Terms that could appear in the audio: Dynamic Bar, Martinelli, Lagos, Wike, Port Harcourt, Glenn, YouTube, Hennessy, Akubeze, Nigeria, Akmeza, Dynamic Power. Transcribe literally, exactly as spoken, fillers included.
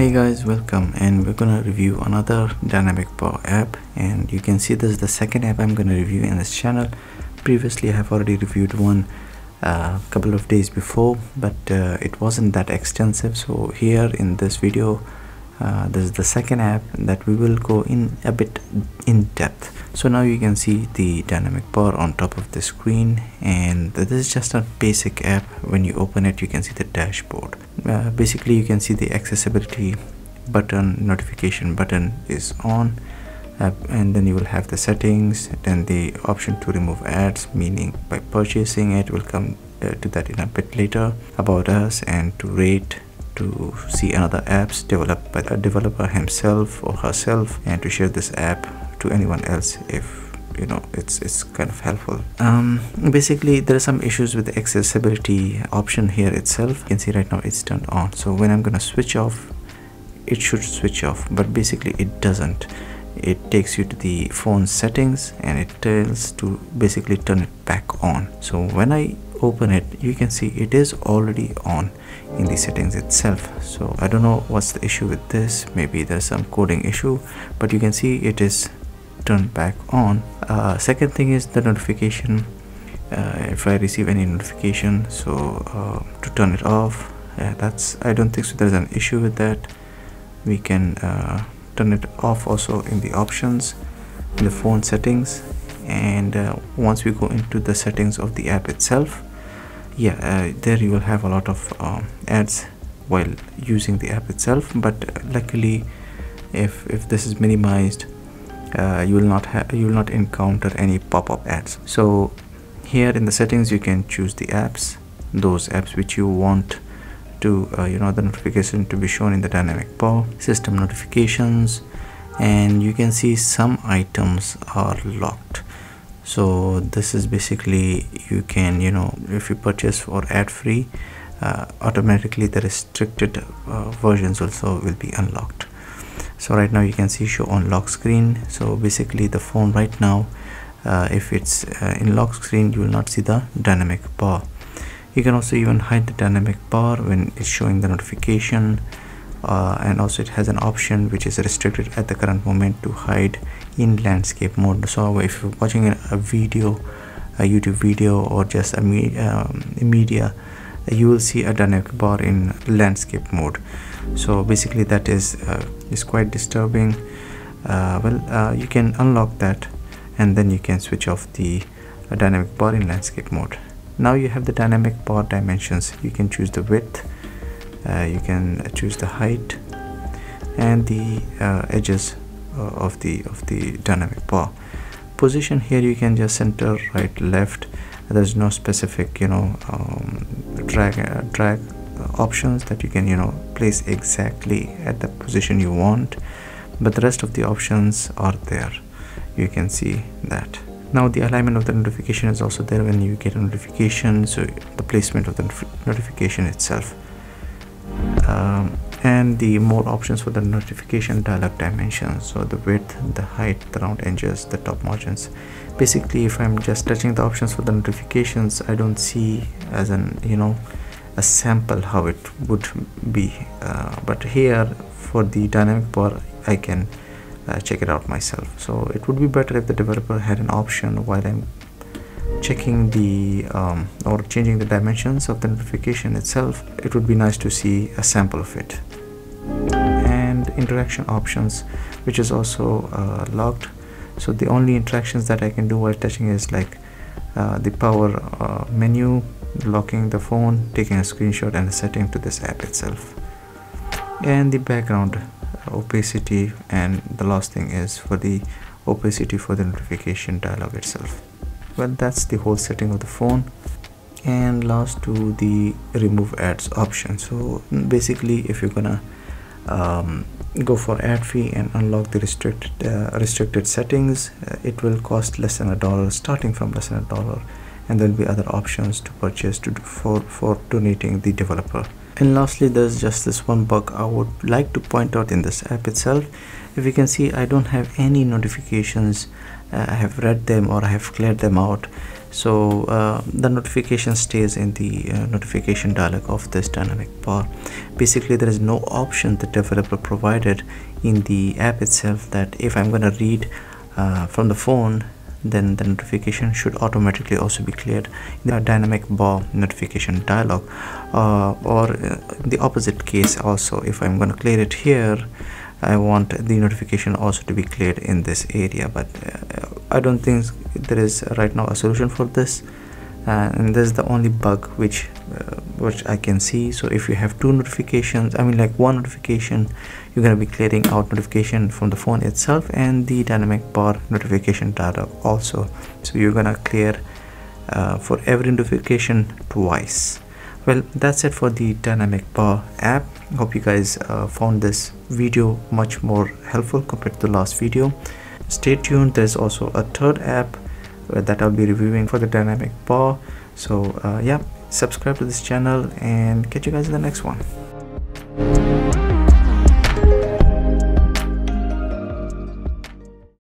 Hey guys, welcome, and we're gonna review another Dynamic Power app. And you can see this is the second app I'm gonna review in this channel. Previously I have already reviewed one a uh, couple of days before, but uh, it wasn't that extensive. So here in this video, uh, this is the second app that we will go in a bit in depth. So now you can see the Dynamic Bar on top of the screen, and this is just a basic app. When you open it, you can see the dashboard. Uh, basically you can see the accessibility button, notification button is on, uh, and then you will have the settings, then the option to remove ads, meaning by purchasing it. We'll come uh, to that in a bit later. About us, and to rate, to see another apps developed by the developer himself or herself, and to share this app to anyone else if you know it's it's kind of helpful. Um basically there are some issues with the accessibility option here itself. You can see right now it's turned on, so when I'm gonna switch off, it should switch off, but basically it doesn't. It takes you to the phone settings and it tells to basically turn it back on. So when I open it, you can see it is already on in the settings itself. So I don't know what's the issue with this. Maybe there's some coding issue, but you can see it is turned back on. Uh, second thing is the notification. Uh, if I receive any notification, so uh, to turn it off, uh, that's I don't think so there's an issue with that. We can uh, turn it off also in the options, in the phone settings, and uh, once we go into the settings of the app itself, yeah, uh, there you will have a lot of um, ads while using the app itself. But luckily, if if this is minimized, Uh, you will not have you will not encounter any pop-up ads. So here in the settings you can choose the apps, those apps which you want to uh, you know the notification to be shown in the Dynamic Bar, system notifications, and you can see some items are locked. So this is basically, you can you know if you purchase for ad-free, uh, automatically the restricted uh, versions also will be unlocked. So right now you can see show on lock screen. So basically the phone right now, uh, if it's uh, in lock screen, you will not see the Dynamic Bar. You can also even hide the Dynamic Bar when it's showing the notification, uh, and also it has an option which is restricted at the current moment to hide in landscape mode. So if you're watching a video, a YouTube video, or just a me um, media, you will see a Dynamic Bar in landscape mode. So basically that is uh, is quite disturbing. Uh, well, uh, you can unlock that, and then you can switch off the uh, Dynamic Bar in landscape mode. Now you have the Dynamic Bar dimensions. You can choose the width, uh, you can choose the height, and the uh, edges uh, of the of the Dynamic Bar. Position, here you can just center, right, left. There's no specific you know um, drag uh, drag options that you can you know place exactly at the position you want, but the rest of the options are there. You can see that. Now the alignment of the notification is also there. When you get a notification, so the placement of the notification itself, um, and the more options for the notification dialog dimensions. So the width, the height, the round edges, the top margins. Basically if I'm just touching the options for the notifications, I don't see as an you know a sample how it would be, uh, but here for the Dynamic Bar I can uh, check it out myself. So it would be better if the developer had an option while I'm checking the um, or changing the dimensions of the notification itself. It would be nice to see a sample of it. And interaction options, which is also uh, locked. So the only interactions that I can do while touching is like uh, the power uh, menu, locking the phone, taking a screenshot, and a setting to this app itself. And the background uh, opacity, and the last thing is for the opacity for the notification dialog itself. Well, that's the whole setting of the phone. And last to the remove ads option. So basically if you're gonna um, go for ad free and unlock the restricted uh, restricted settings, uh, it will cost less than a dollar, starting from less than a dollar, and there'll be other options to purchase to do for for donating the developer. And lastly, there's just this one bug I would like to point out in this app itself. If you can see, I don't have any notifications. uh, I have read them or I have cleared them out, so uh, the notification stays in the uh, notification dialog of this dynamic bar. Basically, there is no option the developer provided in the app itself that if I'm gonna read uh, from the phone, then the notification should automatically also be cleared in the dynamic bar notification dialog, uh, or in the opposite case also, if I'm going to clear it here, I want the notification also to be cleared in this area. But uh, I don't think there is right now a solution for this, uh, and this is the only bug which uh, which I can see. So if you have two notifications, I mean like one notification, you're going to be clearing out notification from the phone itself and the dynamic bar notification dialog also. So you're going to clear uh, for every notification twice. Well, that's it for the dynamic bar app. Hope you guys uh, found this video much more helpful compared to the last video. Stay tuned, there's also a third app that I'll be reviewing for the dynamic bar. So uh, yeah, subscribe to this channel and catch you guys in the next one.